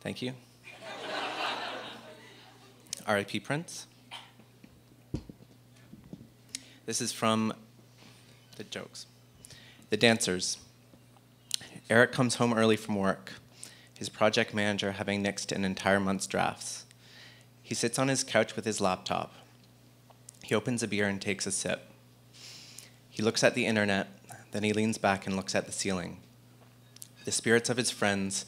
Thank you. R.I.P. Prince. This is from The Jokes. The Dancers. Eric comes home early from work, his project manager having nixed an entire month's drafts. He sits on his couch with his laptop. He opens a beer and takes a sip. He looks at the internet, then he leans back and looks at the ceiling. The spirits of his friends,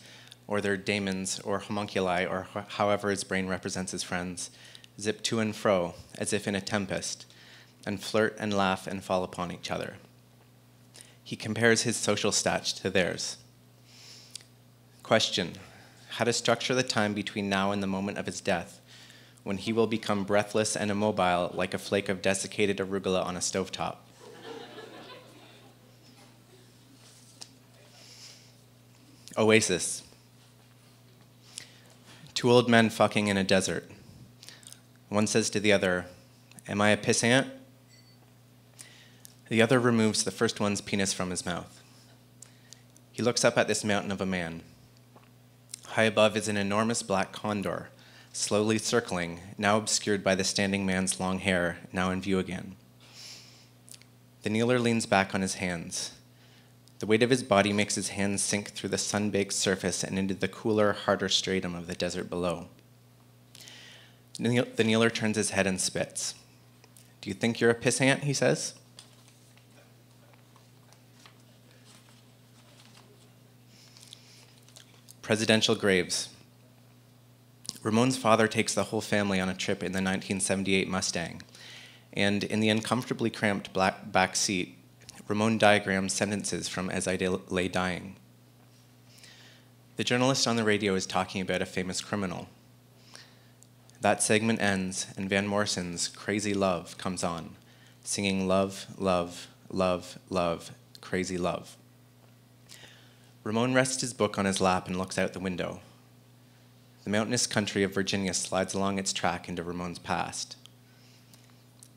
or their daemons, or homunculi, or however his brain represents his friends, zip to and fro, as if in a tempest, and flirt and laugh and fall upon each other. He compares his social stats to theirs. Question: how to structure the time between now and the moment of his death, when he will become breathless and immobile like a flake of desiccated arugula on a stovetop. Oasis. Two old men fucking in a desert. One says to the other, "Am I a pissant?" The other removes the first one's penis from his mouth. He looks up at this mountain of a man. High above is an enormous black condor, slowly circling, now obscured by the standing man's long hair, now in view again. The kneeler leans back on his hands. The weight of his body makes his hands sink through the sun-baked surface and into the cooler, harder stratum of the desert below. The kneeler turns his head and spits. "Do you think you're a pissant?" he says. Presidential graves. Ramon's father takes the whole family on a trip in the 1978 Mustang, and in the uncomfortably cramped back seat, Ramon diagrams sentences from As I Lay Dying. The journalist on the radio is talking about a famous criminal. That segment ends, and Van Morrison's Crazy Love comes on, singing "Love, Love, Love, Love, Crazy Love." Ramon rests his book on his lap and looks out the window. The mountainous country of Virginia slides along its track into Ramon's past.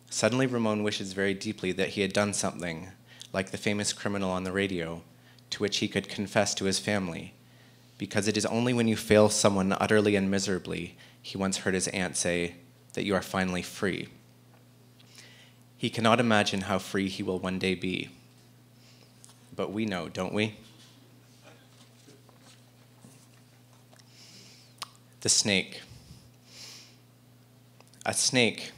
Suddenly, Ramon wishes very deeply that he had done something, like the famous criminal on the radio, to which he could confess to his family, because it is only when you fail someone utterly and miserably, he once heard his aunt say, that you are finally free. He cannot imagine how free he will one day be. But we know, don't we? The snake. A snake,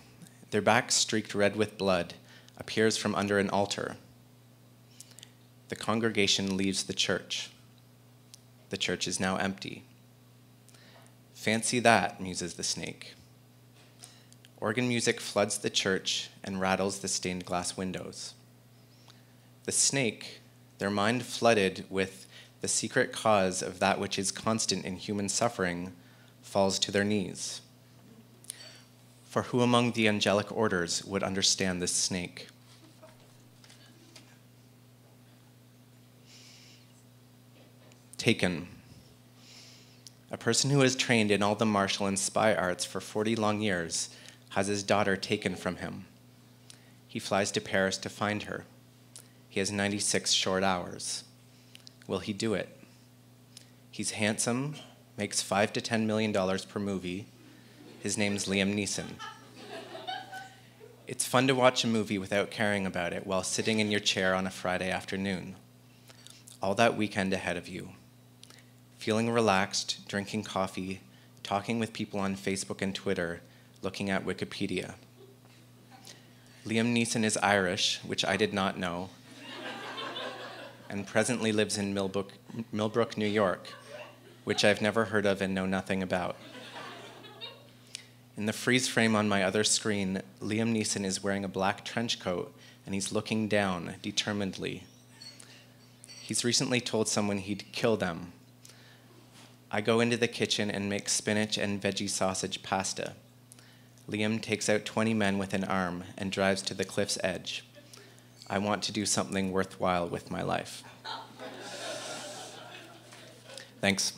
their back streaked red with blood, appears from under an altar. The congregation leaves the church. The church is now empty. "Fancy that," muses the snake. Organ music floods the church and rattles the stained glass windows. The snake, their mind flooded with the secret cause of that which is constant in human suffering, falls to their knees. For who among the angelic orders would understand this snake? Taken. A person who has trained in all the martial and spy arts for 40 long years has his daughter taken from him. He flies to Paris to find her. He has 96 short hours. Will he do it? He's handsome, makes $5 to $10 million per movie. His name's Liam Neeson. It's fun to watch a movie without caring about it while sitting in your chair on a Friday afternoon. All that weekend ahead of you. Feeling relaxed, drinking coffee, talking with people on Facebook and Twitter, looking at Wikipedia. Liam Neeson is Irish, which I did not know, and presently lives in Millbrook, New York, which I've never heard of and know nothing about. In the freeze frame on my other screen, Liam Neeson is wearing a black trench coat and he's looking down, determinedly. He's recently told someone he'd kill them. I go into the kitchen and make spinach and veggie sausage pasta. Liam takes out 20 men with an arm and drives to the cliff's edge. I want to do something worthwhile with my life. Thanks.